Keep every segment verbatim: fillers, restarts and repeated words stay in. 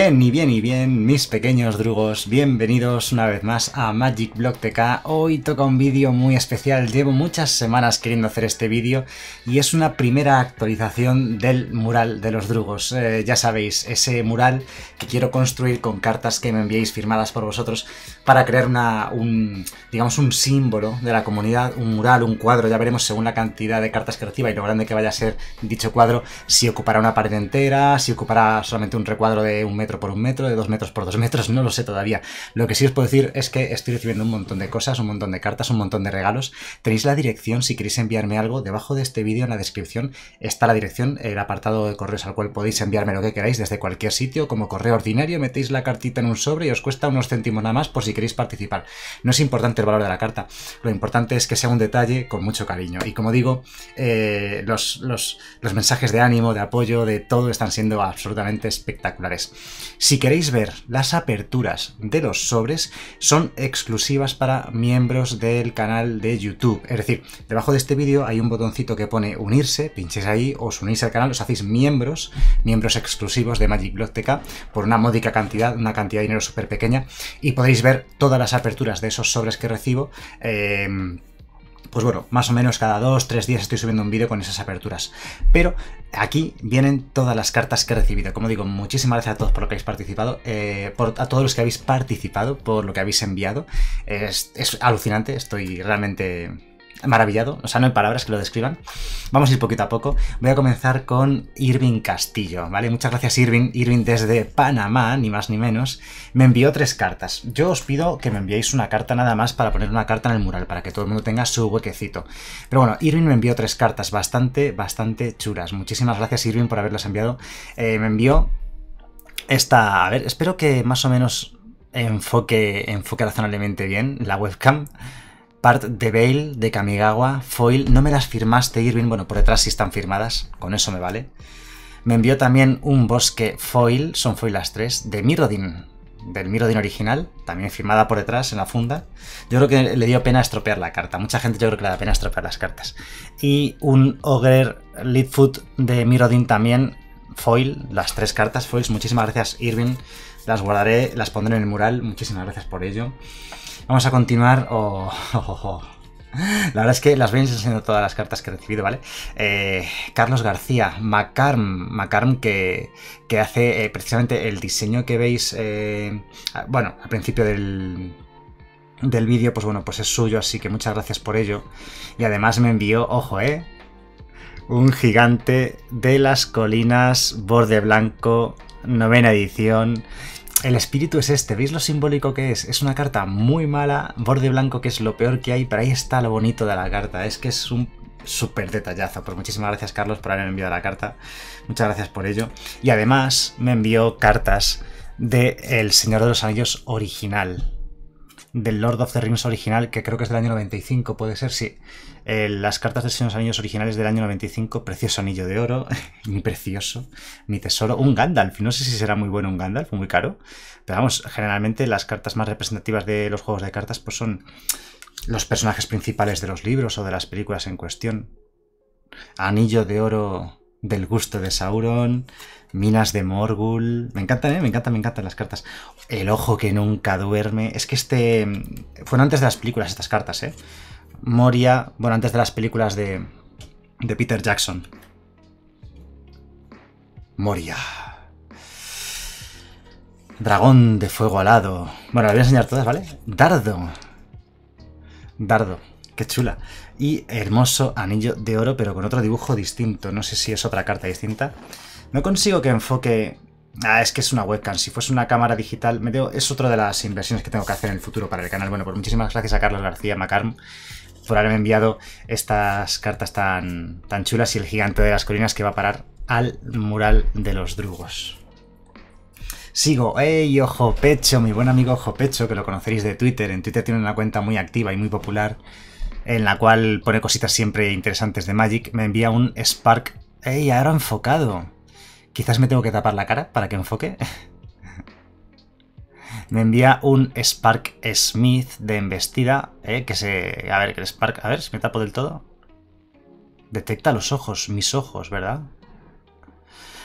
bien, y bien, y bien, mis pequeños drugos, bienvenidos una vez más a MagicBlogTK. Hoy toca un vídeo muy especial, llevo muchas semanas queriendo hacer este vídeo y es una primera actualización del mural de los drugos. Eh, ya sabéis, ese mural que quiero construir con cartas que me enviéis firmadas por vosotros para crear una, un, digamos, un símbolo de la comunidad, un mural, un cuadro, ya veremos según la cantidad de cartas que reciba y lo grande que vaya a ser dicho cuadro, si ocupará una pared entera, si ocupará solamente un recuadro de un metro por un metro, de dos metros por dos metros, no lo sé todavía. Lo que sí os puedo decir es que estoy recibiendo un montón de cosas, un montón de cartas, un montón de regalos. Tenéis la dirección, si queréis enviarme algo, debajo de este vídeo en la descripción está la dirección, el apartado de correos al cual podéis enviarme lo que queráis desde cualquier sitio, como correo ordinario, metéis la cartita en un sobre y os cuesta unos céntimos nada más por si queréis participar. No es importante el valor de la carta, lo importante es que sea un detalle con mucho cariño. Y como digo, eh, los, los, los mensajes de ánimo, de apoyo, de todo están siendo absolutamente espectaculares. Si queréis ver las aperturas de los sobres, son exclusivas para miembros del canal de YouTube. Es decir, debajo de este vídeo hay un botoncito que pone unirse, pinchéis ahí, os unís al canal, os hacéis miembros, miembros exclusivos de MagicBlogTK por una módica cantidad, una cantidad de dinero súper pequeña, y podéis ver todas las aperturas de esos sobres que recibo. Eh, Pues bueno, más o menos cada dos tres días estoy subiendo un vídeo con esas aperturas. Pero aquí vienen todas las cartas que he recibido. Como digo, muchísimas gracias a todos por lo que habéis participado, eh, por, a todos los que habéis participado, por lo que habéis enviado. Es, es alucinante, estoy realmente maravillado, o sea, no hay palabras que lo describan. Vamos a ir poquito a poco. Voy a comenzar con Irving Castillo, ¿vale? Muchas gracias, Irving. Irving desde Panamá, ni más ni menos, me envió tres cartas. Yo os pido que me enviéis una carta nada más para poner una carta en el mural, para que todo el mundo tenga su huequecito. Pero bueno, Irving me envió tres cartas bastante, bastante chulas. Muchísimas gracias, Irving, por haberlas enviado. Eh, me envió esta... A ver, espero que más o menos enfoque, enfoque razonablemente bien la webcam. Part de Bale, de Kamigawa, Foil, no me las firmaste, Irving, bueno, por detrás sí están firmadas, con eso me vale. Me envió también un bosque Foil, son Foil las tres, de Mirrodin, del Mirrodin original, también firmada por detrás en la funda. Yo creo que le dio pena estropear la carta, mucha gente yo creo que le da pena estropear las cartas. Y un Ogre Leadfoot de Mirrodin también, Foil, las tres cartas Foils, muchísimas gracias, Irving, las guardaré, las pondré en el mural, muchísimas gracias por ello. Vamos a continuar. Oh, oh, oh. La verdad es que las voy enseñando todas las cartas que he recibido, ¿vale? Eh, Carlos García Macarn, Macarn que, que hace eh, precisamente el diseño que veis, eh, bueno, al principio del, del vídeo, pues bueno, pues es suyo, así que muchas gracias por ello. Y además me envió, ojo, ¿eh? Un gigante de las colinas, borde blanco, novena edición. El espíritu es este, ¿veis lo simbólico que es? Es una carta muy mala, borde blanco, que es lo peor que hay, pero ahí está lo bonito de la carta, es que es un súper detallazo. Pues muchísimas gracias, Carlos, por haber enviado la carta, muchas gracias por ello. Y además me envió cartas de El Señor de los Anillos original, del Lord of the Rings original, que creo que es del año noventa y cinco, puede ser, sí. Eh, las cartas de Señor de los Anillos originales del año noventa y cinco, precioso anillo de oro, mi precioso, mi tesoro, un Gandalf, no sé si será muy bueno un Gandalf, muy caro, pero vamos, generalmente las cartas más representativas de los juegos de cartas pues son los personajes principales de los libros o de las películas en cuestión. Anillo de oro del gusto de Sauron, Minas de Morgul, me encantan, ¿eh? me encantan, me encantan las cartas. El ojo que nunca duerme, es que este, fueron antes de las películas estas cartas, ¿eh? Moria, bueno, antes de las películas de, de Peter Jackson. Moria. Dragón de fuego alado, bueno, las voy a enseñar todas, ¿vale? Dardo, Dardo, qué chula. Y hermoso anillo de oro, pero con otro dibujo distinto. No sé si es otra carta distinta. No consigo que enfoque... Ah, es que es una webcam. Si fuese una cámara digital... Me debo... Es otra de las inversiones que tengo que hacer en el futuro para el canal. Bueno, pues muchísimas gracias a Carlos García Macarn por haberme enviado estas cartas tan, tan chulas y el gigante de las colinas que va a parar al mural de los drugos. Sigo, ¡ey, Ojo Pecho! Mi buen amigo Ojo Pecho, que lo conoceréis de Twitter. En Twitter tiene una cuenta muy activa y muy popular, en la cual pone cositas siempre interesantes de Magic, me envía un Spark... ¡Ey, ahora enfocado! Quizás me tengo que tapar la cara para que enfoque. Me envía un Spark Smith de embestida, ¿eh? que se... A ver, que el Spark... A ver, si me tapo del todo. Detecta los ojos, mis ojos, ¿verdad?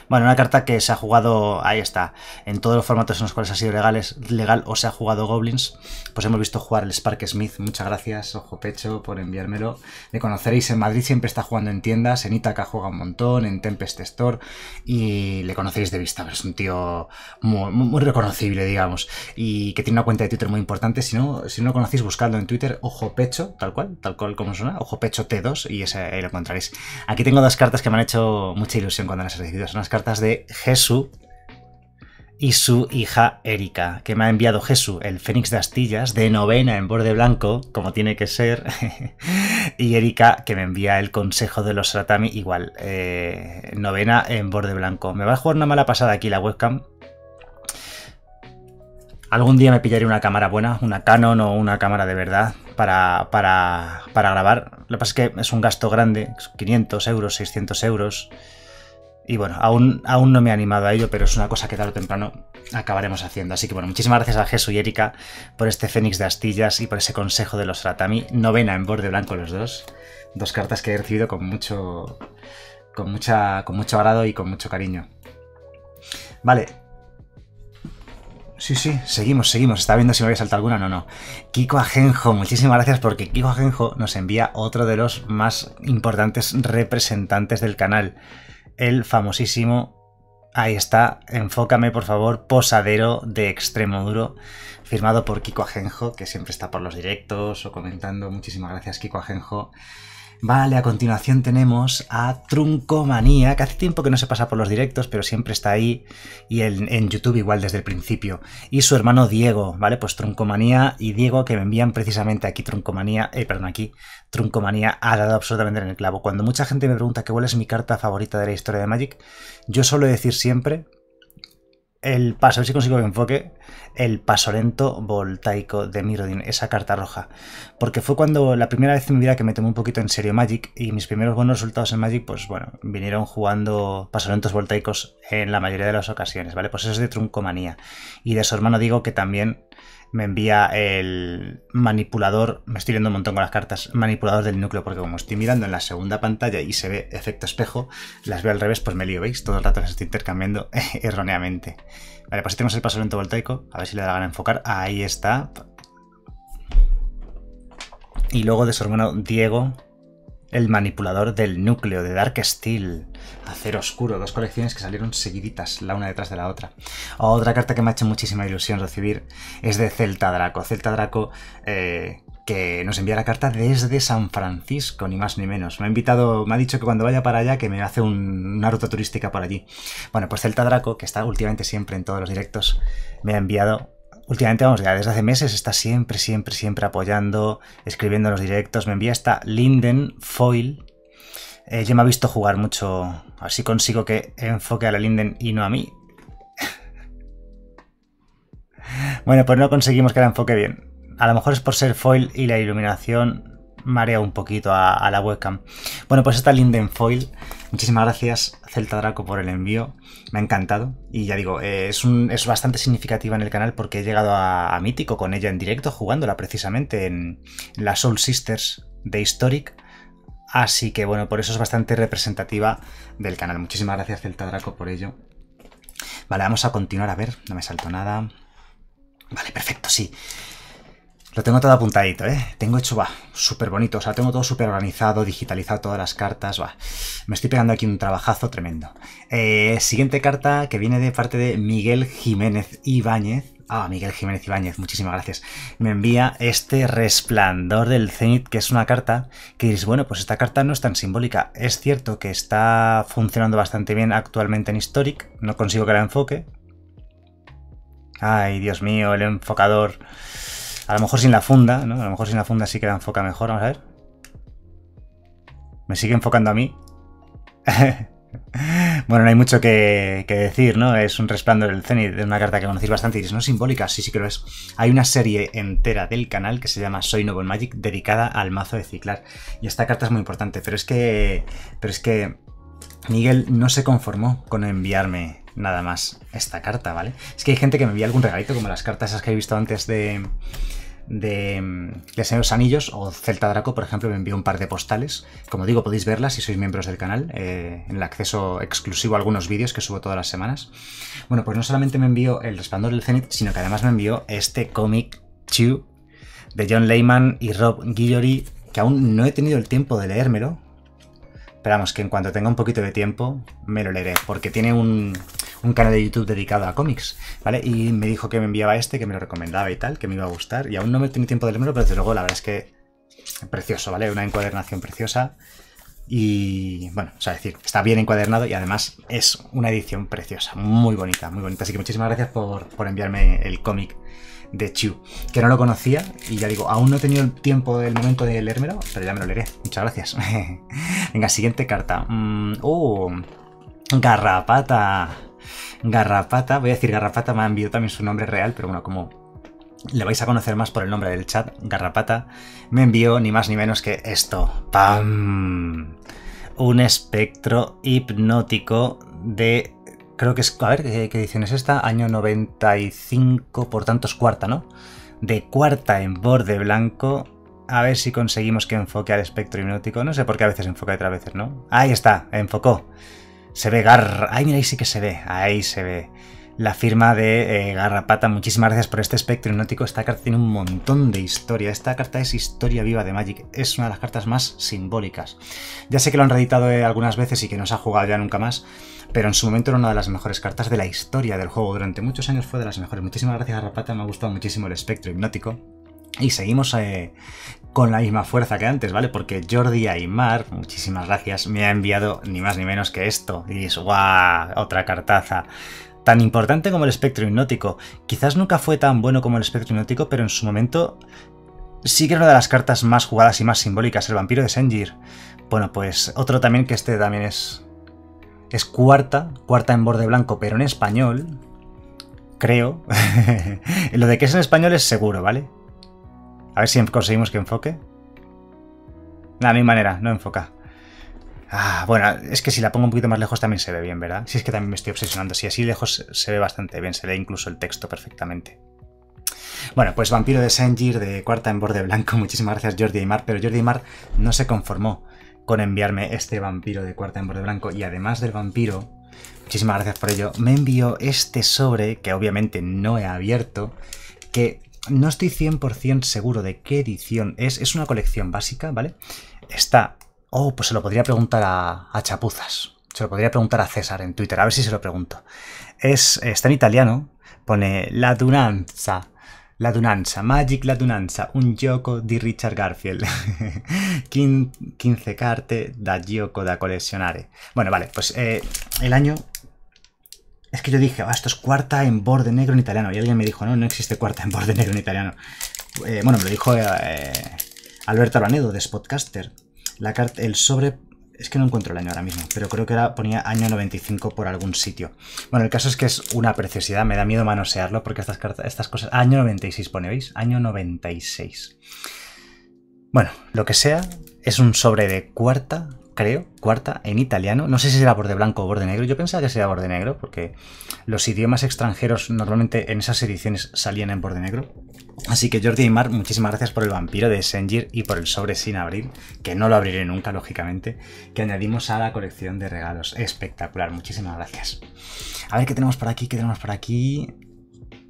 Bueno, una carta que se ha jugado, ahí está, en todos los formatos en los cuales ha sido legales, legal o se ha jugado Goblins, pues hemos visto jugar el Spark Smith. Muchas gracias, Ojo Pecho, por enviármelo. Me conoceréis, en Madrid siempre está jugando en tiendas, en Ítaca juega un montón, en Tempest Store, y le conocéis de vista, pero es un tío muy, muy reconocible, digamos, y que tiene una cuenta de Twitter muy importante. Si no, si no lo conocéis, buscadlo en Twitter, Ojo Pecho, tal cual, tal cual como suena, Ojo Pecho T dos, y ese, ahí lo encontraréis. Aquí tengo dos cartas que me han hecho mucha ilusión cuando las he recibido. Son las cartas de Jesús y su hija Erika, que me ha enviado Jesús, el Fénix de Astillas, de novena en borde blanco, como tiene que ser, y Erika, que me envía el Consejo de los Ratami, igual, eh, novena en borde blanco. Me va a jugar una mala pasada aquí la webcam. Algún día me pillaré una cámara buena, una Canon o una cámara de verdad para, para, para grabar. Lo que pasa es que es un gasto grande, quinientos euros, seiscientos euros... Y bueno, aún, aún no me he animado a ello, pero es una cosa que tarde o temprano acabaremos haciendo. Así que bueno, muchísimas gracias a Jesús y Erika por este Fénix de Astillas y por ese Consejo de los Ratami. Novena en borde blanco los dos. Dos cartas que he recibido con mucho, con mucha, con mucho agrado y con mucho cariño. Vale. Sí, sí, seguimos, seguimos. Estaba viendo si me había saltado alguna, no, no. Kiko Agenjo, muchísimas gracias, porque Kiko Agenjo nos envía otro de los más importantes representantes del canal. El famosísimo, ahí está, enfócame por favor, Posadero de Extremo Duro, firmado por Kiko Agenjo, que siempre está por los directos o comentando. Muchísimas gracias, Kiko Agenjo. Vale, a continuación tenemos a Truncomanía, que hace tiempo que no se pasa por los directos, pero siempre está ahí, y en, en YouTube igual desde el principio. Y su hermano Diego, ¿vale? Pues Truncomanía y Diego, que me envían precisamente aquí Truncomanía, eh, perdón, aquí Truncomanía ha dado absolutamente en el clavo. Cuando mucha gente me pregunta que cuál es mi carta favorita de la historia de Magic, yo suelo decir siempre el paso, a ver si consigo que enfoque, el paso lento voltaico de Mirrodin, esa carta roja. Porque fue cuando la primera vez en mi vida que me tomé un poquito en serio Magic, y mis primeros buenos resultados en Magic, pues bueno, vinieron jugando pasolentos voltaicos en la mayoría de las ocasiones, ¿vale? Pues eso es de Truncomanía. Y de su hermano Diego, que también me envía el manipulador, me estoy leyendo un montón con las cartas, manipulador del núcleo, porque como estoy mirando en la segunda pantalla y se ve efecto espejo, las veo al revés, pues me lío, ¿veis? Todo el rato las estoy intercambiando erróneamente. Vale, pues tenemos el paso lento voltaico, a ver si le da la gana enfocar, ahí está. Y luego de su hermano Diego, el manipulador del núcleo de Dark Steel, Acero Oscuro, dos colecciones que salieron seguiditas, la una detrás de la otra. Otra carta que me ha hecho muchísima ilusión recibir es de Celta Draco. Celta Draco, eh, que nos envía la carta desde San Francisco, ni más ni menos. Me ha invitado, me ha dicho que cuando vaya para allá que me hace un, una ruta turística por allí. Bueno, pues Celta Draco, que está últimamente siempre en todos los directos, me ha enviado... Últimamente, vamos, ya desde hace meses está siempre, siempre, siempre apoyando, escribiendo los directos. Me envía esta Linden Foil. Eh, yo me he visto jugar mucho. A ver si consigo que enfoque a la Linden y no a mí. Bueno, pues no conseguimos que la enfoque bien. A lo mejor es por ser foil y la iluminación marea un poquito a, a la webcam. Bueno, pues esta Linden Foil. Muchísimas gracias, Celta Draco, por el envío. Me ha encantado. Y ya digo, eh, es, un, es bastante significativa en el canal porque he llegado a, a Mítico con ella en directo, jugándola precisamente en las Soul Sisters de Historic. Así que bueno, por eso es bastante representativa del canal. Muchísimas gracias, Celta Draco, por ello. Vale, vamos a continuar. A ver, no me salto nada. Vale, perfecto, sí. Lo tengo todo apuntadito, ¿eh? Tengo hecho, va, súper bonito. O sea, tengo todo súper organizado, digitalizado todas las cartas, va. Me estoy pegando aquí un trabajazo tremendo. Eh, siguiente carta que viene de parte de Miguel Jiménez Ibáñez. Ah, Miguel Jiménez Ibáñez, muchísimas gracias. Me envía este Resplandor del Zenit, que es una carta que diréis, bueno, pues esta carta no es tan simbólica. Es cierto que está funcionando bastante bien actualmente en Historic. No consigo que la enfoque. Ay, Dios mío, el enfocador... A lo mejor sin la funda, ¿no? A lo mejor sin la funda sí que la enfoca mejor, vamos a ver. Me sigue enfocando a mí. Bueno, no hay mucho que, que decir, ¿no? Es un Resplandor del Zenit, de una carta que conocéis bastante y diréis, ¿no es simbólica? Sí, sí que lo es. Hay una serie entera del canal que se llama Soy Nuevo en Magic, dedicada al mazo de ciclar. Y esta carta es muy importante, pero es que... Pero es que... Miguel no se conformó con enviarme... nada más esta carta, ¿vale? Es que hay gente que me envía algún regalito, como las cartas esas que he visto antes de, de, de Señor Anillos o Celta Draco, por ejemplo, me envió un par de postales. Como digo, podéis verlas si sois miembros del canal, eh, en el acceso exclusivo a algunos vídeos que subo todas las semanas. Bueno, pues no solamente me envió El Resplandor del Zenith, sino que además me envió este cómic Chew de John Layman y Rob Guillory, que aún no he tenido el tiempo de leérmelo. Pero vamos, que en cuanto tenga un poquito de tiempo, me lo leeré, porque tiene un, un canal de YouTube dedicado a cómics, ¿vale? Y me dijo que me enviaba este, que me lo recomendaba y tal, que me iba a gustar, y aún no me he tenido tiempo de leerlo, pero desde luego la verdad es que precioso, ¿vale? Una encuadernación preciosa, y bueno, o sea, decir, está bien encuadernado y además es una edición preciosa, muy bonita, muy bonita. Así que muchísimas gracias por, por enviarme el cómic de Chew, que no lo conocía, y ya digo, aún no he tenido el tiempo del momento de leérmelo, pero ya me lo leeré. Muchas gracias. Venga, siguiente carta. Mm, ¡Oh! Garrapata. Garrapata, voy a decir Garrapata, me ha enviado también su nombre real, pero bueno, como le vais a conocer más por el nombre del chat, Garrapata, me envió ni más ni menos que esto. ¡Pam! Un espectro hipnótico de... Creo que es, a ver, ¿qué, qué edición es esta? Año noventa y cinco, por tanto es cuarta, ¿no? De cuarta en borde blanco. A ver si conseguimos que enfoque al espectro hipnótico. No sé por qué a veces enfoca y otras veces, ¿no? Ahí está, enfocó. Se ve Garra... Ay, mira, ahí sí que se ve. Ahí se ve la firma de eh, Garrapata. Muchísimas gracias por este espectro hipnótico. Esta carta tiene un montón de historia. Esta carta es historia viva de Magic. Es una de las cartas más simbólicas. Ya sé que lo han reeditado eh, algunas veces y que no se ha jugado ya nunca más, pero en su momento era una de las mejores cartas de la historia del juego. Durante muchos años fue de las mejores. Muchísimas gracias, Garrapata. Me ha gustado muchísimo el espectro hipnótico. Y seguimos eh, con la misma fuerza que antes, ¿vale? Porque Jordi Aymar, muchísimas gracias, me ha enviado ni más ni menos que esto. Y dices, ¡guau! Otra cartaza. Tan importante como el espectro hipnótico. Quizás nunca fue tan bueno como el espectro hipnótico, pero en su momento sí que era una de las cartas más jugadas y más simbólicas, el vampiro de Sengir. Bueno, pues otro también, que este también es... Es cuarta, cuarta en borde blanco, pero en español, creo. Lo de que es en español es seguro, ¿vale? A ver si conseguimos que enfoque. Nada, no hay manera, no enfoca. Ah, bueno, es que si la pongo un poquito más lejos también se ve bien, ¿verdad? Si es que también me estoy obsesionando. Si así lejos se ve bastante bien, se lee incluso el texto perfectamente. Bueno, pues Vampiro de Sengir, de cuarta en borde blanco. Muchísimas gracias, Jordi Aymar. Pero Jordi Aymar no se conformó con enviarme este vampiro de cuarta en borde blanco, y además del vampiro, muchísimas gracias por ello, me envió este sobre, que obviamente no he abierto, que no estoy cien por cien seguro de qué edición es, es una colección básica, ¿vale? Está... Oh, pues se lo podría preguntar a, a Chapuzas, se lo podría preguntar a César en Twitter, a ver si se lo pregunto. Es, está en italiano, pone La Dunanza. La Dunanza, Magic La Dunanza, un gioco di Richard Garfield. quince carte da gioco da collezionare. Bueno, vale, pues eh, el año... Es que yo dije, oh, esto es cuarta en borde negro en italiano. Y alguien me dijo, no, no existe cuarta en borde negro en italiano. Eh, bueno, me lo dijo eh, Alberto Albanedo de Spotcaster. La carta, el sobre... Es que no encuentro el año ahora mismo, pero creo que era, ponía año noventa y cinco por algún sitio. Bueno, el caso es que es una preciosidad, me da miedo manosearlo porque estas cartas, estas cosas... Año noventa y seis pone, ¿veis? Año noventa y seis. Bueno, lo que sea, es un sobre de cuarta, creo, cuarta en italiano. No sé si será borde blanco o borde negro, yo pensaba que sería borde negro porque los idiomas extranjeros normalmente en esas ediciones salían en borde negro. Así que Jordi Aymar, muchísimas gracias por el vampiro de Sengir y por el sobre sin abrir, que no lo abriré nunca, lógicamente, que añadimos a la colección de regalos. Espectacular, muchísimas gracias. A ver qué tenemos por aquí, qué tenemos por aquí...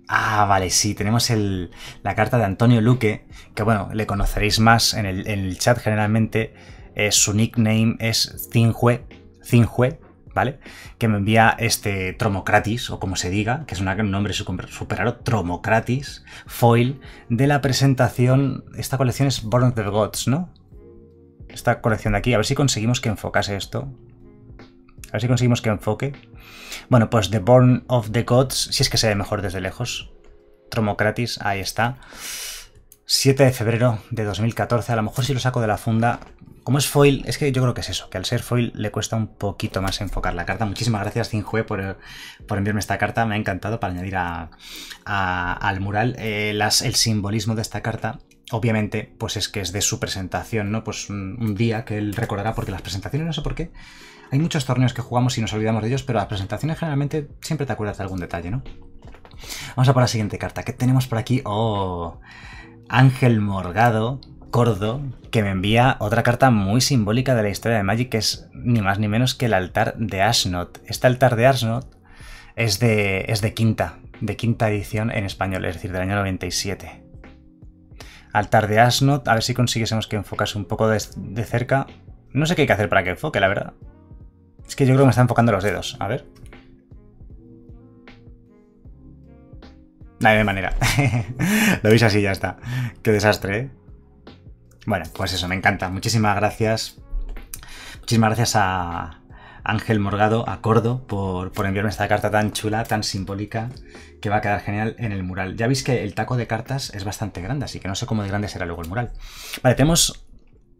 Ah, vale, sí, tenemos el, la carta de Antonio Luque, que bueno, le conoceréis más en el, en el chat generalmente. Eh, su nickname es Cinjue, Cinjue, ¿vale? Que me envía este Tromocratis, o como se diga, que es una, un nombre súper raro, Tromocratis, foil, de la presentación... Esta colección es Born of the Gods, ¿no? Esta colección de aquí, a ver si conseguimos que enfocase esto. A ver si conseguimos que enfoque. Bueno, pues The Born of the Gods, si es que se ve mejor desde lejos. Tromocratis, ahí está. siete de febrero de dos mil catorce, a lo mejor si lo saco de la funda... Como es foil, es que yo creo que es eso, que al ser foil le cuesta un poquito más enfocar la carta. Muchísimas gracias, Cinjue, por, por enviarme esta carta. Me ha encantado para añadir a, a, al mural. Eh, las, el simbolismo de esta carta, obviamente, pues es que es de su presentación, ¿no? Pues un, un día que él recordará, porque las presentaciones, no sé por qué, hay muchos torneos que jugamos y nos olvidamos de ellos, pero las presentaciones generalmente siempre te acuerdas de algún detalle, ¿no? Vamos a por la siguiente carta. ¿Qué tenemos por aquí? ¡Oh! Ángel Morgado, Cordo, que me envía otra carta muy simbólica de la historia de Magic, que es ni más ni menos que el altar de Ashnot. Este altar de Ashnot es de, es de quinta, de quinta edición en español, es decir, del año noventa y siete. Altar de Ashnot, a ver si consiguiésemos que enfocase un poco de, de cerca. No sé qué hay que hacer para que enfoque, la verdad. Es que yo creo que me está enfocando los dedos, a ver. No hay de manera. Lo veis así, ya está. Qué desastre, ¿eh? Bueno, pues eso, me encanta. Muchísimas gracias. Muchísimas gracias a Ángel Morgado, a Cordo, por, por enviarme esta carta tan chula, tan simbólica, que va a quedar genial en el mural. Ya veis que el taco de cartas es bastante grande, así que no sé cómo de grande será luego el mural. Vale, tenemos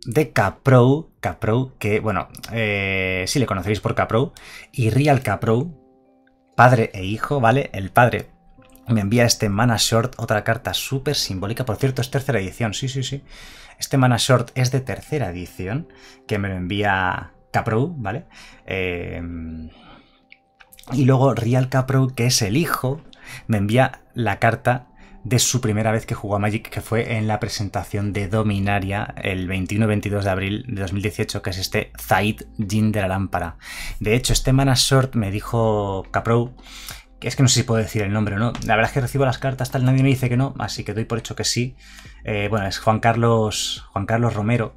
de Caprow, Caprow, que, bueno, eh, sí le conoceréis por Caprow, y Real Caprow, padre e hijo, ¿vale? El padre me envía este Mana Short, otra carta súper simbólica. Por cierto, es tercera edición, sí, sí, sí. Este Mana Short es de tercera edición, que me lo envía Caprow, ¿vale? Eh, y luego Real Caprow, que es el hijo, me envía la carta de su primera vez que jugó a Magic, que fue en la presentación de Dominaria el veintiuno veintidós de abril de dos mil dieciocho, que es este Zaid Jin de la Lámpara. De hecho, este Mana Short me dijo Caprow, es que no sé si puedo decir el nombre o no. La verdad es que recibo las cartas tal, nadie me dice que no, así que doy por hecho que sí. Eh, bueno, es Juan Carlos, Juan Carlos Romero,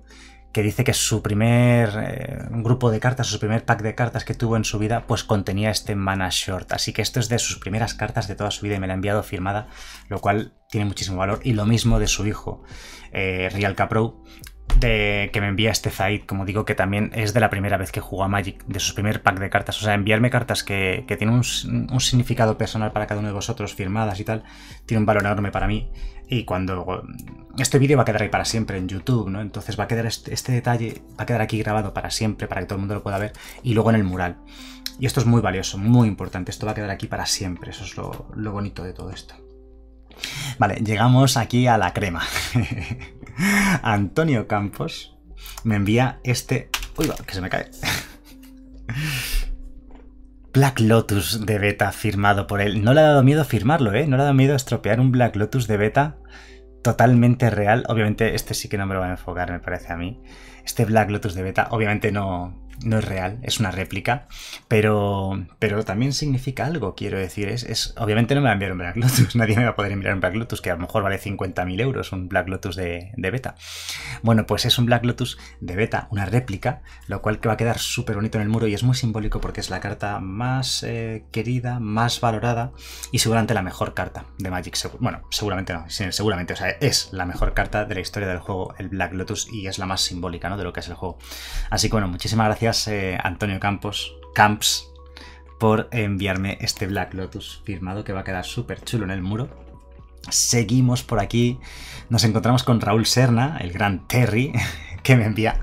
que dice que su primer eh, grupo de cartas, su primer pack de cartas que tuvo en su vida, pues contenía este Mana Short. Así que esto es de sus primeras cartas de toda su vida y me la ha enviado firmada, lo cual tiene muchísimo valor. Y lo mismo de su hijo, eh, Real Caprow, de, que me envía este Zaid, como digo, que también es de la primera vez que jugó a Magic, de su primer pack de cartas. O sea, enviarme cartas que, que tienen un, un significado personal para cada uno de vosotros, firmadas y tal, tiene un valor enorme para mí. Y cuando este vídeo va a quedar ahí para siempre en YouTube, ¿no? Entonces va a quedar este, este detalle, va a quedar aquí grabado para siempre, para que todo el mundo lo pueda ver, y luego en el mural. Y esto es muy valioso, muy importante, esto va a quedar aquí para siempre, eso es lo, lo bonito de todo esto. Vale, llegamos aquí a la crema. Antonio Campos me envía este... Uy, que se me cae. Black Lotus de beta firmado por él. No le ha dado miedo firmarlo, ¿eh? No le ha dado miedo estropear un Black Lotus de beta totalmente real. Obviamente este sí que no me lo va a enfocar, me parece a mí. Este Black Lotus de beta obviamente no, no es real, es una réplica, pero, pero también significa algo, quiero decir. Es, es, obviamente no me va a enviar un Black Lotus, nadie me va a poder enviar un Black Lotus, que a lo mejor vale cincuenta mil euros un Black Lotus de, de beta. Bueno, pues es un Black Lotus de beta, una réplica, lo cual que va a quedar súper bonito en el muro y es muy simbólico porque es la carta más eh, querida, más valorada y seguramente la mejor carta de Magic. Bueno, seguramente no, seguramente, o sea, es la mejor carta de la historia del juego, el Black Lotus, y es la más simbólica, ¿no?, de lo que es el juego. Así que bueno, muchísimas gracias. Gracias, eh, Antonio Campos, Camps, por enviarme este Black Lotus firmado que va a quedar súper chulo en el muro. Seguimos por aquí, nos encontramos con Raúl Serna, el gran Terry, que me envía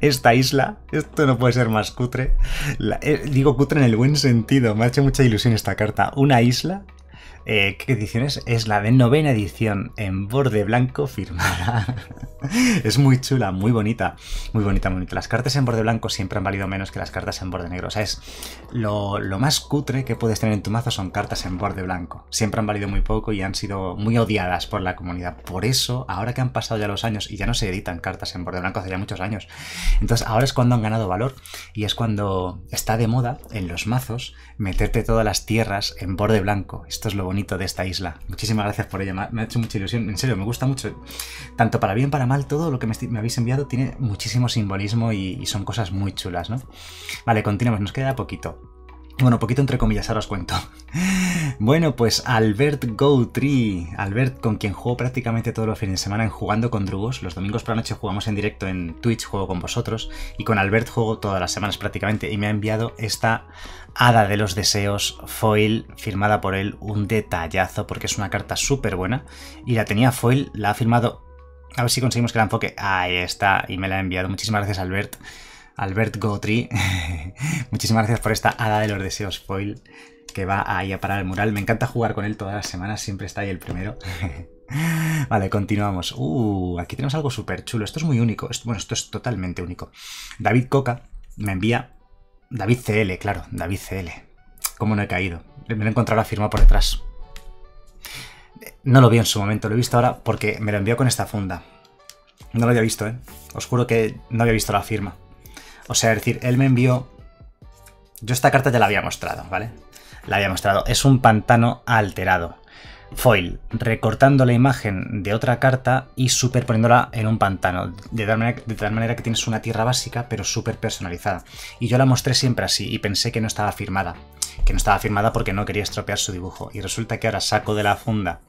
esta isla. Esto no puede ser más cutre. La, eh, digo cutre en el buen sentido, me ha hecho mucha ilusión esta carta. Una isla. Eh, ¿Qué edición es? Es la de novena edición, en borde blanco firmada. Es muy chula, muy bonita, muy bonita, muy bonita. Las cartas en borde blanco siempre han valido menos que las cartas en borde negro. O sea, es lo, lo más cutre que puedes tener en tu mazo son cartas en borde blanco. Siempre han valido muy poco y han sido muy odiadas por la comunidad. Por eso, ahora que han pasado ya los años y ya no se editan cartas en borde blanco hace ya muchos años, entonces ahora es cuando han ganado valor y es cuando está de moda en los mazos meterte todas las tierras en borde blanco. Esto es lo bonito de esta isla. Muchísimas gracias por ella, me ha hecho mucha ilusión, en serio, me gusta mucho. Tanto para bien, para mal, todo lo que me, me habéis enviado tiene muchísimo simbolismo y, y son cosas muy chulas, ¿no? Vale, continuamos, nos queda poquito. Bueno, poquito entre comillas, ahora os cuento. Bueno, pues Albert Gautry, Albert, con quien juego prácticamente todos los fines de semana en Jugando con Drugos. Los domingos por la noche jugamos en directo en Twitch, juego con vosotros, y con Albert juego todas las semanas prácticamente, y me ha enviado esta Hada de los Deseos foil firmada por él, un detallazo, porque es una carta súper buena, y la tenía foil, la ha firmado, a ver si conseguimos que la enfoque, ahí está, y me la ha enviado. Muchísimas gracias, Albert. Albert Gautry, muchísimas gracias por esta Hada de los Deseos foil que va ahí a parar el mural. Me encanta jugar con él todas las semanas, siempre está ahí el primero. Vale, continuamos. Uh, aquí tenemos algo súper chulo. Esto es muy único. Esto, bueno, esto es totalmente único. David Coca me envía... David C L, claro, David C L. ¿Cómo no he caído? Me lo he encontrado la firma por detrás. No lo vi en su momento, lo he visto ahora porque me lo envió con esta funda. No lo había visto, ¿eh? Os juro que no había visto la firma. O sea, es decir, él me envió... Yo esta carta ya la había mostrado, ¿vale? La había mostrado. Es un pantano alterado. Foil, recortando la imagen de otra carta y superponiéndola en un pantano. De tal, manera, de tal manera que tienes una tierra básica, pero súper personalizada. Y yo la mostré siempre así y pensé que no estaba firmada. Que no estaba firmada porque no quería estropear su dibujo. Y resulta que ahora saco de la funda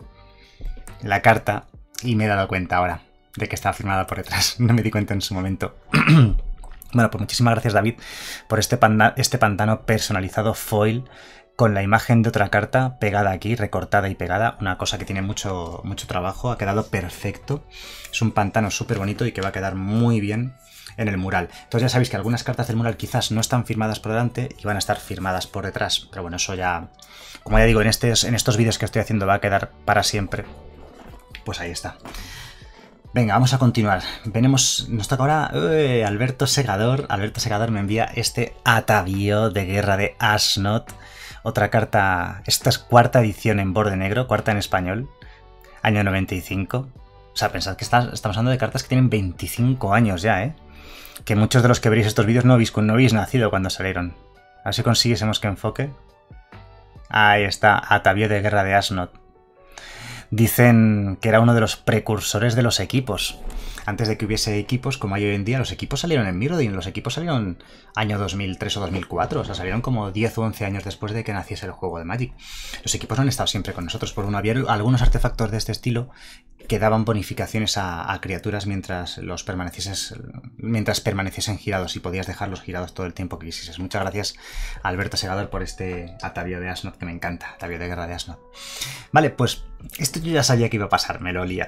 la carta y me he dado cuenta ahora de que estaba firmada por detrás. No me di cuenta en su momento. Bueno, pues muchísimas gracias, David, por este, panda, este pantano personalizado foil con la imagen de otra carta pegada aquí, recortada y pegada. Una cosa que tiene mucho, mucho trabajo. Ha quedado perfecto. Es un pantano súper bonito y que va a quedar muy bien en el mural. Entonces ya sabéis que algunas cartas del mural quizás no están firmadas por delante y van a estar firmadas por detrás. Pero bueno, eso ya... Como ya digo, en, estes, en estos vídeos que estoy haciendo va a quedar para siempre. Pues ahí está. Venga, vamos a continuar. Venemos, nos toca ahora eh, Alberto Segador. Alberto Segador me envía este atavío de guerra de Ashnot. Otra carta, esta es cuarta edición en borde negro, cuarta en español, año noventa y cinco. O sea, pensad que está, estamos hablando de cartas que tienen veinticinco años ya, ¿eh? Que muchos de los que veréis estos vídeos no habéis, no habéis nacido cuando salieron. A ver si consiguiésemos que enfoque. Ahí está, atavío de guerra de Ashnot. Dicen que era uno de los precursores de los equipos. Antes de que hubiese equipos, como hay hoy en día, los equipos salieron en Mirrodin. Los equipos salieron año dos mil tres o dos mil cuatro. O sea, salieron como diez u once años después de que naciese el juego de Magic. Los equipos no han estado siempre con nosotros. Por uno, había algunos artefactos de este estilo que daban bonificaciones a, a criaturas mientras los mientras permaneciesen girados y podías dejarlos girados todo el tiempo que quisieses. Muchas gracias, Alberto Segador, por este atavío de Ashnot que me encanta. Atavío de guerra de Ashnot. Vale, pues esto yo ya sabía que iba a pasar, me lo olía.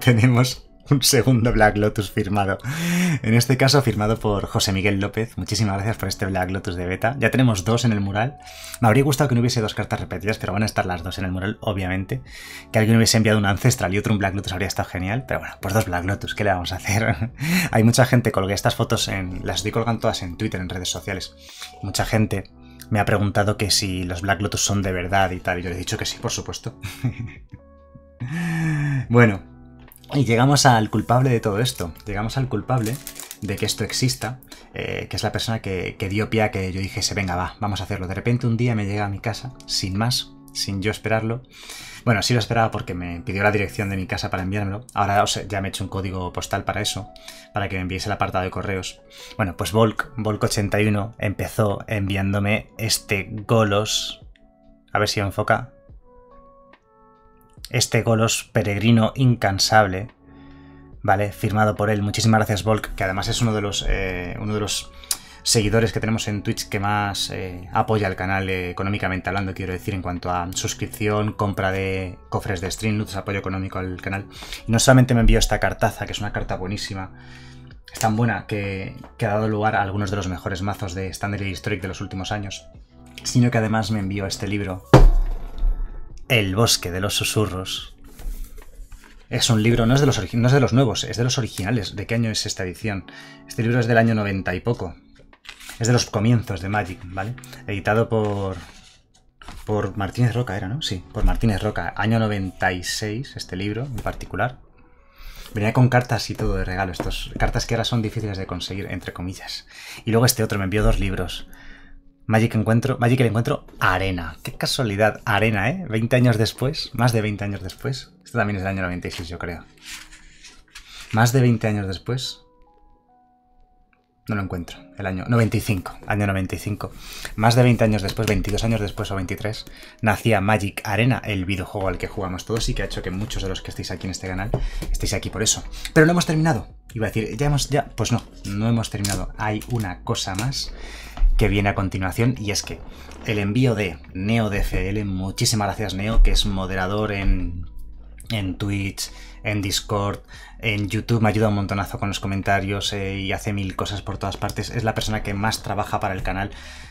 Tenemos un segundo Black Lotus firmado. En este caso firmado por José Miguel López. Muchísimas gracias por este Black Lotus de beta. Ya tenemos dos en el mural. Me habría gustado que no hubiese dos cartas repetidas, pero van a estar las dos en el mural, obviamente. Que alguien hubiese enviado un Ancestral y otro un Black Lotus habría estado genial. Pero bueno, pues dos Black Lotus, ¿qué le vamos a hacer? Hay mucha gente, colgué estas fotos, en, las estoy colgando todas en Twitter, en redes sociales. Mucha gente me ha preguntado que si los Black Lotus son de verdad y tal. Y yo le he dicho que sí, por supuesto. Bueno. Y llegamos al culpable de todo esto, llegamos al culpable de que esto exista, eh, que es la persona que, que dio pie a que yo dijese, venga va, vamos a hacerlo. De repente un día me llega a mi casa, sin más, sin yo esperarlo. Bueno, sí lo esperaba porque me pidió la dirección de mi casa para enviármelo. Ahora os, ya me he hecho un código postal para eso, para que me enviéis el apartado de correos. Bueno, pues Volk, Volk ochenta y uno empezó enviándome este Golos, a ver si enfoca. Este Golos peregrino incansable, ¿vale? Firmado por él. Muchísimas gracias, Volk, que además es uno de los, eh, uno de los seguidores que tenemos en Twitch que más eh, apoya el canal eh, económicamente hablando, quiero decir, en cuanto a suscripción, compra de cofres de Streamlabs, apoyo económico al canal. Y no solamente me envió esta cartaza, que es una carta buenísima, es tan buena que, que ha dado lugar a algunos de los mejores mazos de Standard y Historic de los últimos años, sino que además me envió este libro... El bosque de los susurros. Es un libro, no es, de los no es de los nuevos, es de los originales. ¿De qué año es esta edición? Este libro es del año noventa y poco. Es de los comienzos de Magic, ¿vale? Editado por... Por Martínez Roca era, ¿no? Sí, por Martínez Roca. Año noventa y seis, este libro en particular. Venía con cartas y todo de regalo. Estos, cartas que ahora son difíciles de conseguir, entre comillas. Y luego este otro me envió dos libros. Magic encuentro, Magic el encuentro Arena. Qué casualidad, Arena, ¿eh? veinte años después, más de veinte años después. Esto también es del año noventa y seis, yo creo. Más de veinte años después. No lo encuentro. El año noventa y cinco, año noventa y cinco. Más de veinte años después, veintidós años después o veintitrés, nacía Magic Arena, el videojuego al que jugamos todos y que ha hecho que muchos de los que estéis aquí en este canal estéis aquí por eso. Pero no hemos terminado. Iba a decir, ya hemos, ya, pues no, no hemos terminado. Hay una cosa más que viene a continuación y es que el envío de Neo D F L, muchísimas gracias Neo, que es moderador en, en Twitch, en Discord, en YouTube, me ayuda un montonazo con los comentarios eh, y hace mil cosas por todas partes, es la persona que más trabaja para el canal,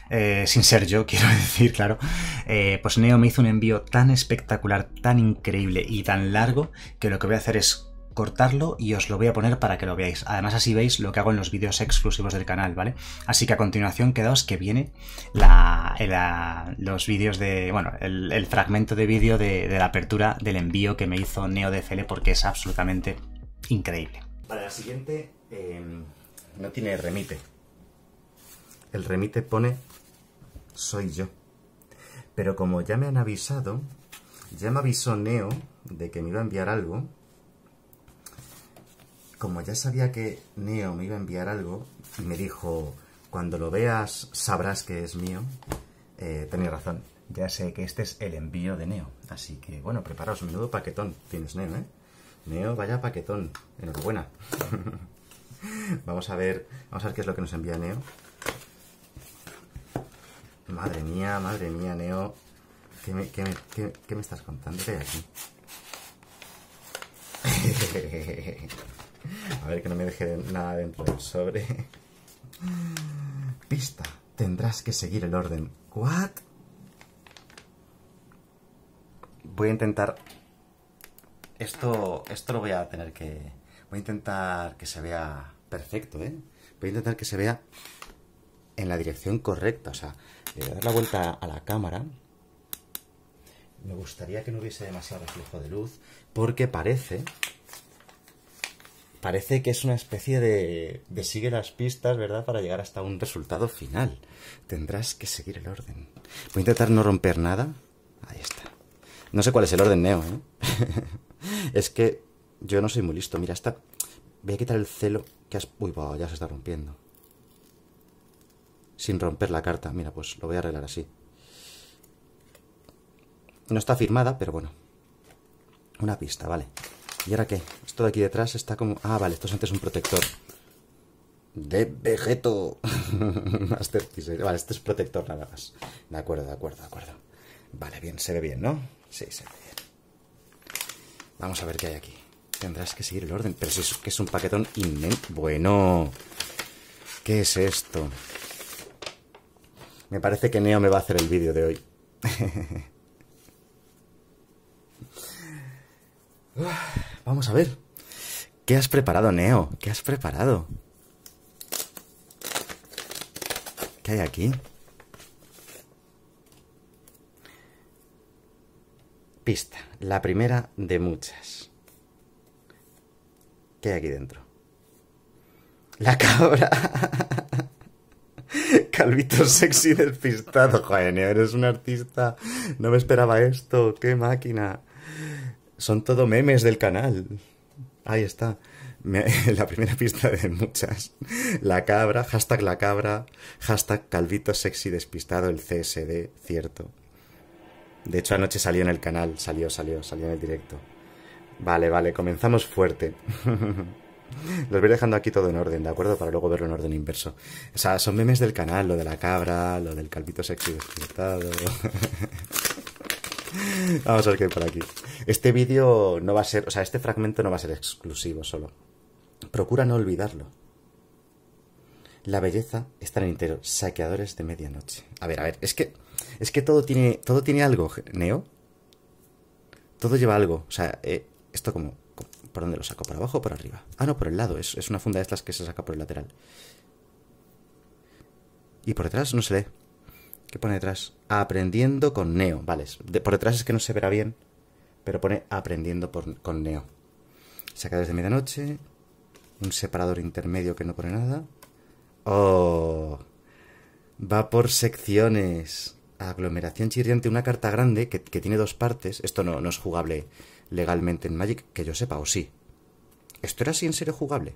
eh, sin ser yo, quiero decir, claro, eh, pues Neo me hizo un envío tan espectacular, tan increíble y tan largo que lo que voy a hacer es cortarlo y os lo voy a poner para que lo veáis. Además así veis lo que hago en los vídeos exclusivos del canal, ¿vale? Así que a continuación quedaos que viene la, la, los vídeos de... bueno, el, el fragmento de vídeo de, de la apertura del envío que me hizo Neo D F L porque es absolutamente increíble. Para la siguiente eh, no tiene remite. El remite pone soy yo. Pero como ya me han avisado, ya me avisó Neo de que me iba a enviar algo. Como ya sabía que Neo me iba a enviar algo y me dijo, cuando lo veas sabrás que es mío, eh, tenía razón. Ya sé que este es el envío de Neo. Así que, bueno, preparaos, un nuevo paquetón. Tienes Neo, ¿eh? Neo, vaya paquetón. Enhorabuena. Vamos a ver, vamos a ver qué es lo que nos envía Neo. Madre mía, madre mía, Neo. ¿Qué me, qué me, qué, qué me estás contando de aquí? A ver que no me deje nada dentro del sobre. Pista. Tendrás que seguir el orden. ¿What? Voy a intentar... Esto, esto lo voy a tener que... Voy a intentar que se vea perfecto, ¿eh? Voy a intentar que se vea en la dirección correcta. O sea, le voy a dar la vuelta a la cámara. Me gustaría que no hubiese demasiado reflejo de luz, porque parece... Parece que es una especie de, de sigue las pistas, ¿verdad? Para llegar hasta un resultado final. Tendrás que seguir el orden. Voy a intentar no romper nada. Ahí está. No sé cuál es el orden, Neo, ¿eh? Es que yo no soy muy listo. Mira, está... Voy a quitar el celo que has... Uy, wow, ya se está rompiendo. Sin romper la carta. Mira, pues lo voy a arreglar así. No está firmada, pero bueno. Una pista, vale. ¿Y ahora qué? Esto de aquí detrás está como... Ah, vale, esto es antes un protector. ¡De Vegeto! Vale, este es protector nada más. De acuerdo, de acuerdo, de acuerdo. Vale, bien, se ve bien, ¿no? Sí, se ve bien. Vamos a ver qué hay aquí. Tendrás que seguir el orden. Pero si es que es un paquetón inmenso. Bueno... ¿Qué es esto? Me parece que Neo me va a hacer el vídeo de hoy. Vamos a ver. ¿Qué has preparado, Neo? ¿Qué has preparado? ¿Qué hay aquí? Pista. La primera de muchas. ¿Qué hay aquí dentro? La cabra. Calvito sexy despistado. Joder, Neo, eres un artista. No me esperaba esto. ¡Qué máquina! Son todo memes del canal. Ahí está. Me, la primera pista de muchas. La cabra, hashtag la cabra, hashtag calvito sexy despistado, el C S D, cierto. De hecho, anoche salió en el canal. Salió, salió, salió en el directo. Vale, vale, comenzamos fuerte. Los voy dejando aquí todo en orden, ¿de acuerdo? Para luego verlo en orden inverso. O sea, son memes del canal, lo de la cabra, lo del calvito sexy despistado... Vamos a ver qué hay por aquí. Este vídeo no va a ser... O sea, este fragmento no va a ser exclusivo solo. Procura no olvidarlo. La belleza está en el interior. Saqueadores de medianoche. A ver, a ver. Es que... Es que todo tiene... Todo tiene algo, Neo. Todo lleva algo. O sea, eh, esto como... ¿Por dónde lo saco? ¿Por abajo o por arriba? Ah, no, por el lado. Es, es una funda de estas que se saca por el lateral. Y por detrás no se lee. ¿Qué pone detrás? Aprendiendo con Neo. Vale, de, por detrás es que no se verá bien, pero pone aprendiendo por, con Neo. Saca desde medianoche. Un separador intermedio que no pone nada. ¡Oh! Va por secciones. Aglomeración chirriante. Una carta grande que, que tiene dos partes. Esto no, no es jugable legalmente en Magic, que yo sepa, o sí. ¿Esto era así en serio jugable?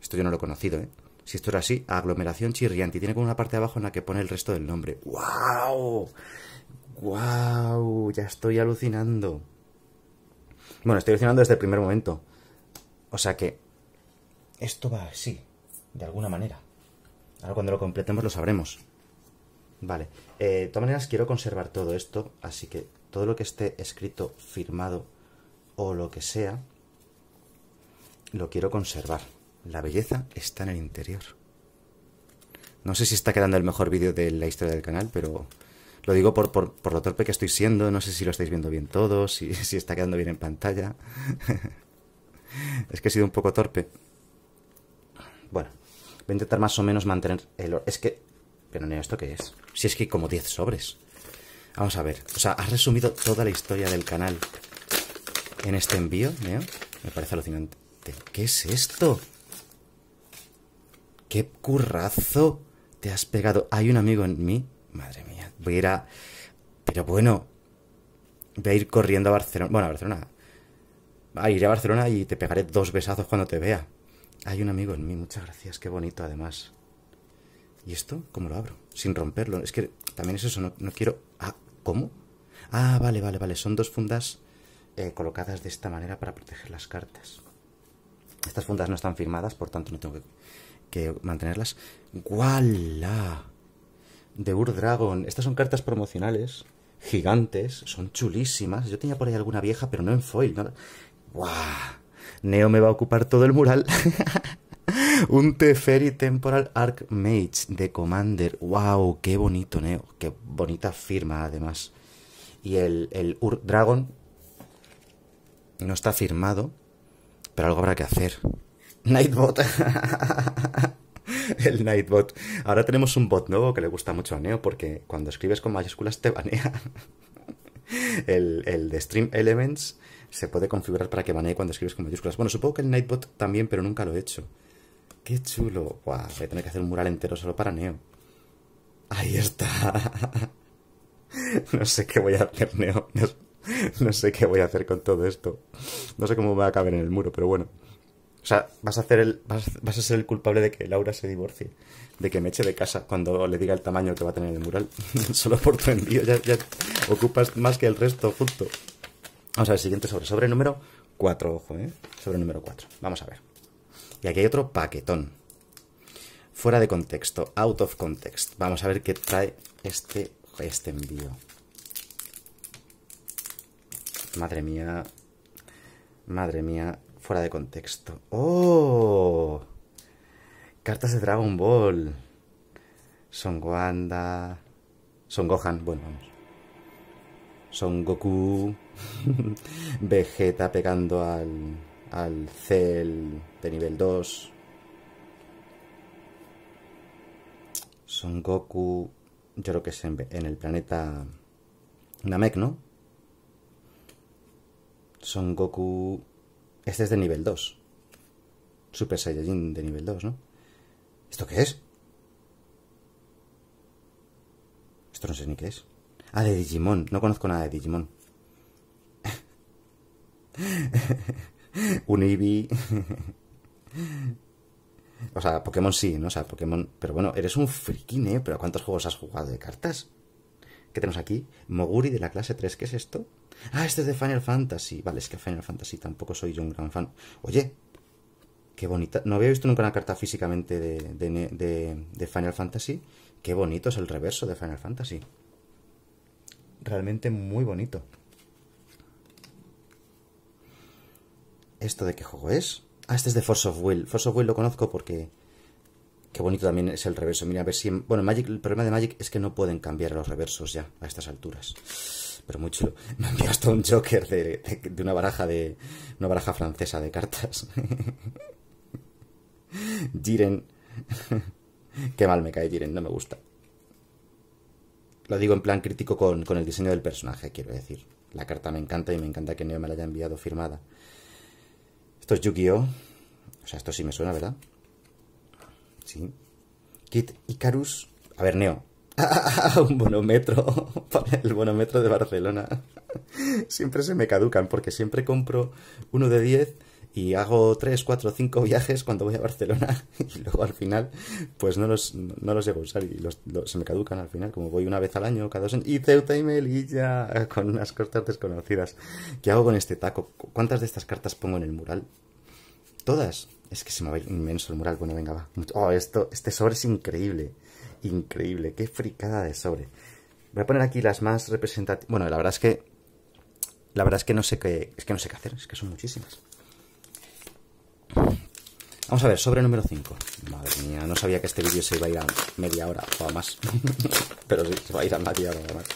Esto yo no lo he conocido, ¿eh? Si esto era así, aglomeración chirriante. Y tiene como una parte de abajo en la que pone el resto del nombre. ¡Guau! ¡Guau! Ya estoy alucinando. Bueno, estoy alucinando desde el primer momento. O sea que... Esto va así. De alguna manera. Ahora cuando lo completemos lo sabremos. Vale. Eh, de todas maneras quiero conservar todo esto. Así que todo lo que esté escrito, firmado o lo que sea, lo quiero conservar. La belleza está en el interior. No sé si está quedando el mejor vídeo de la historia del canal, pero lo digo por, por, por lo torpe que estoy siendo. No sé si lo estáis viendo bien todos, si, si está quedando bien en pantalla. Es que he sido un poco torpe. Bueno, voy a intentar más o menos mantener el... Es que... Pero Neo, ¿esto qué es? Si es que hay como diez sobres. Vamos a ver. O sea, has resumido toda la historia del canal en este envío, Neo. Me parece alucinante. ¿Qué es esto? ¡Qué currazo te has pegado! Hay un amigo en mí. Madre mía. Voy a ir a... Pero bueno... Voy a ir corriendo a Barcelona. Bueno, a Barcelona. Ah, iré a Barcelona y te pegaré dos besazos cuando te vea. Hay un amigo en mí, muchas gracias. Qué bonito, además. ¿Y esto? ¿Cómo lo abro? Sin romperlo. Es que también es eso, no, no quiero... Ah, ¿cómo? Ah, vale, vale, vale. Son dos fundas eh, colocadas de esta manera para proteger las cartas. Estas fundas no están firmadas, por tanto no tengo que, que mantenerlas. ¡Guala! De Ur Dragon. Estas son cartas promocionales. Gigantes, son chulísimas. Yo tenía por ahí alguna vieja, pero no en foil, ¿no? ¡Guau! Neo me va a ocupar todo el mural. Un Teferi Temporal Arc Mage de Commander. ¡Wow! ¡Qué bonito, Neo! ¡Qué bonita firma, además! Y el, el Ur Dragon no está firmado, pero algo habrá que hacer. Nightbot. El Nightbot. Ahora tenemos un bot nuevo que le gusta mucho a Neo porque cuando escribes con mayúsculas te banea. El, el de Stream Elements se puede configurar para que banee cuando escribes con mayúsculas. Bueno, supongo que el Nightbot también, pero nunca lo he hecho. ¡Qué chulo! ¡Guau! Voy a tener que hacer un mural entero solo para Neo. ¡Ahí está! No sé qué voy a hacer, Neo. No, no sé qué voy a hacer con todo esto. No sé cómo va a caber en el muro, pero bueno. O sea, vas a, hacer el, vas, vas a ser el culpable de que Laura se divorcie, de que me eche de casa cuando le diga el tamaño que va a tener el mural. Solo por tu envío ya, ya ocupas más que el resto junto. Vamos a ver, siguiente sobre, sobre número cuatro, ojo, ¿eh? Sobre número cuatro, vamos a ver. Y aquí hay otro paquetón. Fuera de contexto, out of context. Vamos a ver qué trae este, este envío. Madre mía, madre mía. Fuera de contexto. ¡Oh! Cartas de Dragon Ball. Son Wanda. Son Gohan. Bueno, vamos. Son Goku. Vegeta pegando al, al Cell de nivel dos. Son Goku. Yo creo que es en, en el planeta Namek, ¿no? Son Goku... Este es de nivel dos. Super Saiyajin de nivel dos, ¿no? ¿Esto qué es? Esto no sé ni qué es. Ah, de Digimon. No conozco nada de Digimon. Un Eevee. O sea, Pokémon sí, ¿no? O sea, Pokémon... Pero bueno, eres un friquín, ¿eh? ¿Pero cuántos juegos has jugado de cartas? ¿Qué tenemos aquí? Moguri de la clase tres. ¿Qué es esto? Ah, este es de Final Fantasy. Vale, es que Final Fantasy tampoco soy yo un gran fan. Oye, qué bonita. No había visto nunca una carta físicamente de, de, de, de Final Fantasy. Qué bonito es el reverso de Final Fantasy. Realmente muy bonito. ¿Esto de qué juego es? Ah, este es de Force of Will. Force of Will lo conozco porque... Qué bonito también es el reverso. Mira, a ver si... En... Bueno, Magic, el problema de Magic es que no pueden cambiar los reversos ya a estas alturas. Pero muy chulo. Me han enviado hasta un Joker de, de, de una baraja de... Una baraja francesa de cartas. Jiren. Qué mal me cae Jiren, no me gusta. Lo digo en plan crítico con, con el diseño del personaje, quiero decir. La carta me encanta y me encanta que Neo me la haya enviado firmada. Esto es Yu-Gi-Oh! O sea, esto sí me suena, ¿verdad? Sí. Kit Icarus. A ver, Neo. ¡Ah! Un bonometro. Para el bonometro de Barcelona. Siempre se me caducan porque siempre compro uno de diez y hago tres, cuatro, cinco viajes cuando voy a Barcelona. Y luego al final, pues no los, no los llego a usar y los, los, se me caducan al final. Como voy una vez al año, cada dos años. Y Ceuta y Melilla. Con unas cartas desconocidas. ¿Qué hago con este taco? ¿Cuántas de estas cartas pongo en el mural? Todas. Es que se me va a ir inmenso el mural. Bueno, venga, va. Oh, esto, este sobre es increíble. Increíble. Qué fricada de sobre. Voy a poner aquí las más representativas. Bueno, la verdad es que... La verdad es que no sé qué... Es que no sé qué hacer. Es que son muchísimas. Vamos a ver, sobre número cinco. Madre mía, no sabía que este vídeo se iba a ir a media hora o a más. Pero sí, se va a ir a media hora o a más.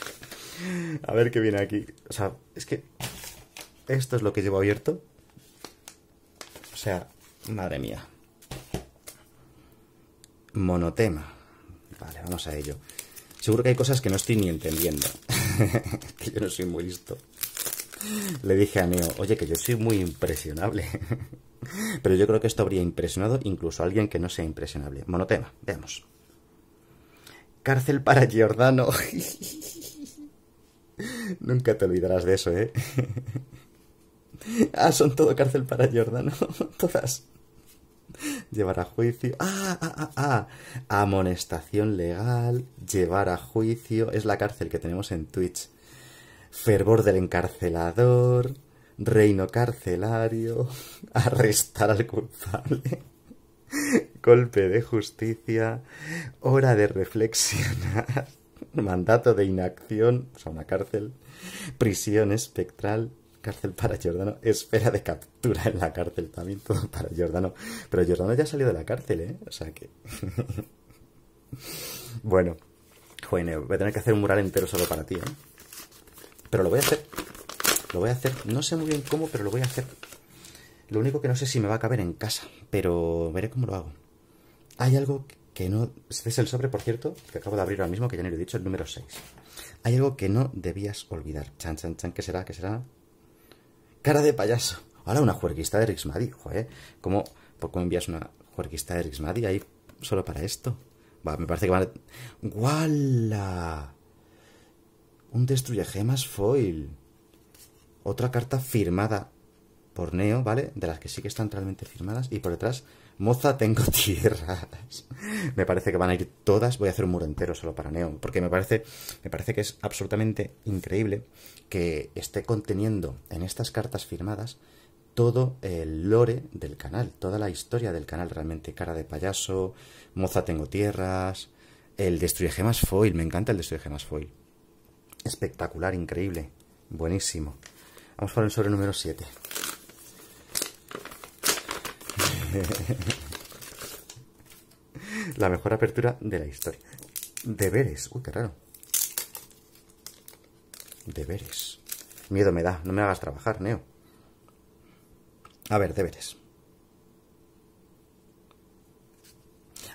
A ver qué viene aquí. O sea, es que... Esto es lo que llevo abierto. sea, madre mía. Monotema. Vale, vamos a ello. Seguro que hay cosas que no estoy ni entendiendo. Que yo no soy muy listo. Le dije a Neo, oye, que yo soy muy impresionable. Pero yo creo que esto habría impresionado incluso a alguien que no sea impresionable. Monotema, veamos. Cárcel para Giordano. Nunca te olvidarás de eso, ¿eh? Ah, son todo cárcel para Giordano. Todas. Llevar a juicio. Ah, ah, ah, ah. Amonestación legal. Llevar a juicio. Es la cárcel que tenemos en Twitch. Fervor del encarcelador. Reino carcelario. Arrestar al culpable. Golpe de justicia. Hora de reflexionar. Mandato de inacción. O sea, una cárcel. Prisión espectral. Cárcel para Giordano, espera de captura en la cárcel también, todo para Giordano. Pero Giordano ya ha salido de la cárcel, ¿eh? O sea que... Bueno, joder, voy a tener que hacer un mural entero solo para ti, ¿eh? Pero lo voy a hacer, lo voy a hacer, no sé muy bien cómo, pero lo voy a hacer. Lo único que no sé si me va a caber en casa, pero veré cómo lo hago. Hay algo que no... Este es el sobre, por cierto, que acabo de abrir ahora mismo, que ya no lo he dicho, el número seis. Hay algo que no debías olvidar. Chan, chan, chan, ¿qué será? ¿Qué será? Cara de payaso. Hola, una juerguista de Rixmadi, joder. ¿Cómo, ¿Por qué me envías una juerguista de Rixmadi ahí solo para esto? Va, me parece que van a... ¡Guala! Un destruyegemas foil. Otra carta firmada por Neo, ¿vale? De las que sí que están realmente firmadas. Y por detrás, moza, tengo tierras. Me parece que van a ir todas. Voy a hacer un muro entero solo para Neo. Porque me parece, me parece que es absolutamente increíble que esté conteniendo en estas cartas firmadas todo el lore del canal, toda la historia del canal realmente. Cara de payaso, moza tengo tierras, el destruyegemas foil, me encanta el destruyegemas foil, espectacular, increíble, buenísimo. Vamos para el sobre número siete. La mejor apertura de la historia. Deberes, uy, qué raro. Deberes. Miedo me da. No me hagas trabajar, Neo. A ver, deberes.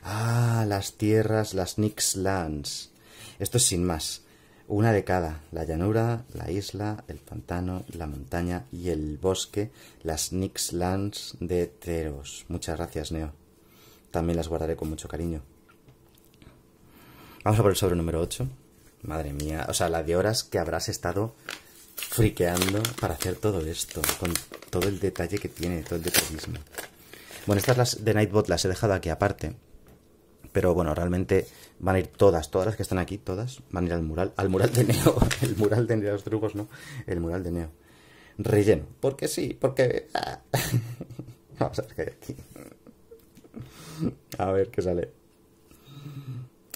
Ah, las tierras, las Nixlands. Esto es sin más. Una de cada. La llanura, la isla, el pantano, la montaña y el bosque. Las Nixlands de Teros. Muchas gracias, Neo. También las guardaré con mucho cariño. Vamos a por el sobre número ocho. Madre mía, o sea, la de horas que habrás estado friqueando para hacer todo esto, con todo el detalle que tiene, todo el detallismo. Bueno, estas las de Nightbot las he dejado aquí aparte, pero bueno, realmente van a ir todas, todas las que están aquí, todas, van a ir al mural, al mural de Neo, el mural de los trucos, ¿no? El mural de Neo. Relleno, porque sí, porque... Vamos a ver qué hay aquí. A ver qué sale.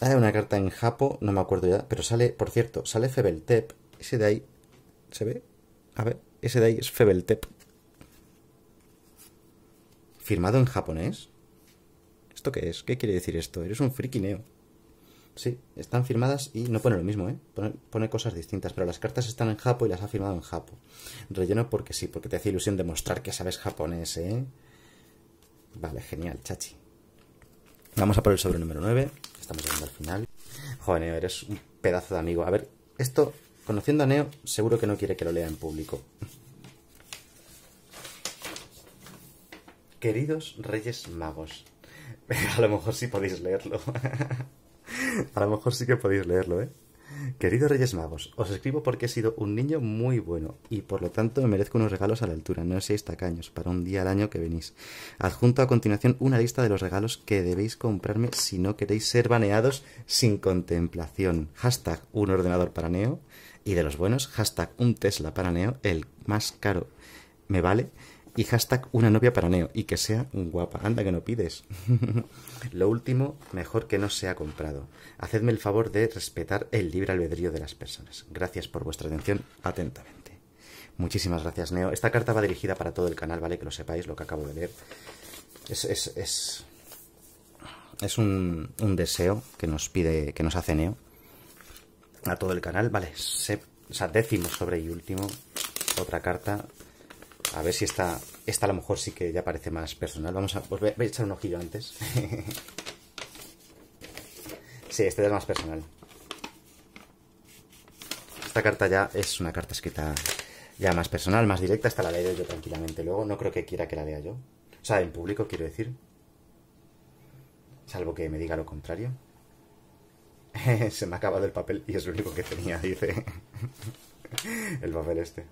Hay una carta en Japo, no me acuerdo ya, pero sale, por cierto, sale Febeltep. Ese de ahí, ¿se ve? A ver, ese de ahí es Febeltep. ¿Firmado en japonés? ¿Esto qué es? ¿Qué quiere decir esto? Eres un friki, Neo. Sí, están firmadas y no pone lo mismo, ¿eh? Pone, pone cosas distintas, pero las cartas están en Japo y las ha firmado en Japo. Relleno porque sí, porque te hace ilusión demostrar que sabes japonés, ¿eh? Vale, genial, chachi. Vamos a por el sobre número nueve. Estamos llegando al final. Joder, Neo, eres un pedazo de amigo. A ver, esto, conociendo a Neo, seguro que no quiere que lo lea en público. Queridos Reyes Magos. A lo mejor sí podéis leerlo. A lo mejor sí que podéis leerlo, ¿eh? Queridos Reyes Magos, os escribo porque he sido un niño muy bueno y por lo tanto me merezco unos regalos a la altura, no seáis tacaños, para un día al año que venís. Adjunto a continuación una lista de los regalos que debéis comprarme si no queréis ser baneados sin contemplación. Hashtag un ordenador para Neo y de los buenos, hashtag un Tesla para Neo, el más caro me vale, y hashtag una novia para Neo y que sea guapa. Anda que no pides. Lo último, mejor que no sea comprado. Hacedme el favor de respetar el libre albedrío de las personas. Gracias por vuestra atención. Atentamente. Muchísimas gracias, Neo. Esta carta va dirigida para todo el canal, ¿vale? Que lo sepáis, lo que acabo de leer. Es, es, es, es un, un deseo que nos pide, que nos hace Neo. A todo el canal, ¿vale? Se, o sea, décimo sobre y último. Otra carta... A ver si esta, esta a lo mejor sí que ya parece más personal. Vamos a, pues voy a, voy a echar un ojillo antes. Sí, esta ya es más personal. Esta carta ya es una carta escrita ya más personal, más directa. Esta la leo yo tranquilamente luego. No creo que quiera que la lea yo. O sea, en público, quiero decir. Salvo que me diga lo contrario. Se me ha acabado el papel y es lo único que tenía, dice. El papel este.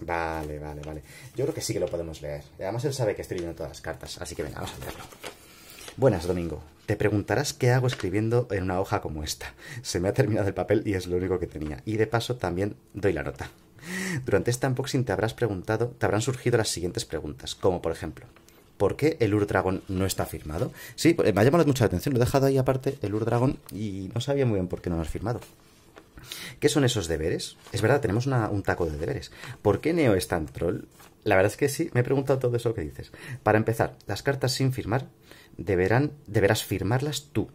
Vale, vale, vale. Yo creo que sí que lo podemos leer. Además él sabe que estoy leyendo todas las cartas, así que venga, vamos a leerlo. Buenas, Domingo. Te preguntarás qué hago escribiendo en una hoja como esta. Se me ha terminado el papel y es lo único que tenía. Y de paso también doy la nota. Durante este unboxing te habrás preguntado, te habrán surgido las siguientes preguntas, como por ejemplo, ¿por qué el Ur-Dragon no está firmado? Sí, me ha llamado mucho la atención, lo he dejado ahí aparte, el Ur-Dragon, y no sabía muy bien por qué no lo has firmado. ¿Qué son esos deberes? Es verdad, tenemos una, un taco de deberes. ¿Por qué Neo es tan troll? La verdad es que sí, me he preguntado todo eso que dices. Para empezar, las cartas sin firmar, deberán, deberás firmarlas tú.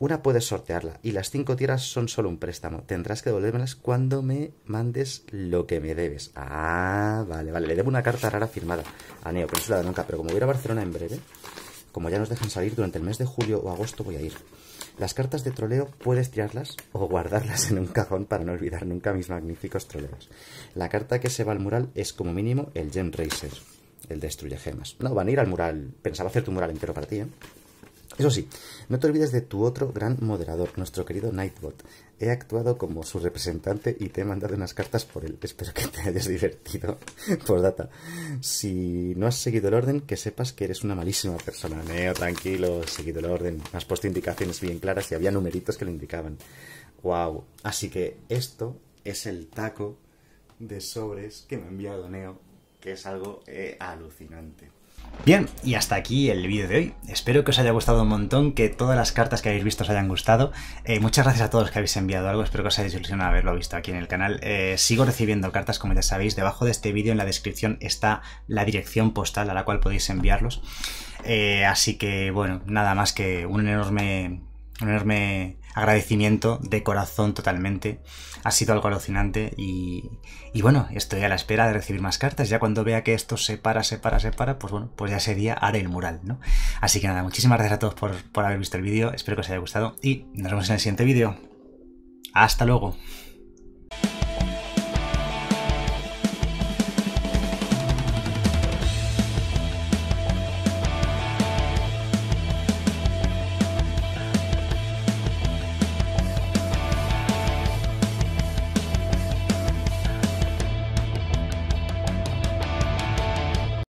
Una puedes sortearla y las cinco tiras son solo un préstamo. Tendrás que devolvérmelas cuando me mandes lo que me debes. Ah, vale, vale. Le debo una carta rara firmada a Neo, que no se la da nunca. Pero como voy a ir a Barcelona en breve, como ya nos dejan salir durante el mes de julio o agosto, voy a ir. Las cartas de troleo puedes tirarlas o guardarlas en un cajón para no olvidar nunca mis magníficos troleos. La carta que se va al mural es como mínimo el Gem Racer, el Destruye Gemas. No, van a ir al mural. Pensaba hacer tu mural entero para ti, ¿eh? Eso sí, no te olvides de tu otro gran moderador, nuestro querido Nightbot. He actuado como su representante y te he mandado unas cartas por él. Espero que te hayas divertido. Postdata. Si no has seguido el orden, que sepas que eres una malísima persona. Neo, tranquilo, he seguido el orden. Has puesto indicaciones bien claras y había numeritos que lo indicaban. Wow. Así que esto es el taco de sobres que me ha enviado Neo, que es algo eh, alucinante. Bien, y hasta aquí el vídeo de hoy. Espero que os haya gustado un montón, que todas las cartas que habéis visto os hayan gustado. Eh, muchas gracias a todos los que habéis enviado algo, espero que os haya ilusionado haberlo visto aquí en el canal. Eh, sigo recibiendo cartas, como ya sabéis, debajo de este vídeo en la descripción está la dirección postal a la cual podéis enviarlos. Eh, así que, bueno, nada más que un enorme... Un enorme agradecimiento de corazón totalmente. Ha sido algo alucinante y, y bueno, estoy a la espera de recibir más cartas. Ya cuando vea que esto se para, se para, se para, pues bueno, pues ya sería haré el mural, ¿no? Así que nada, muchísimas gracias a todos por, por haber visto el vídeo. Espero que os haya gustado y nos vemos en el siguiente vídeo. ¡Hasta luego!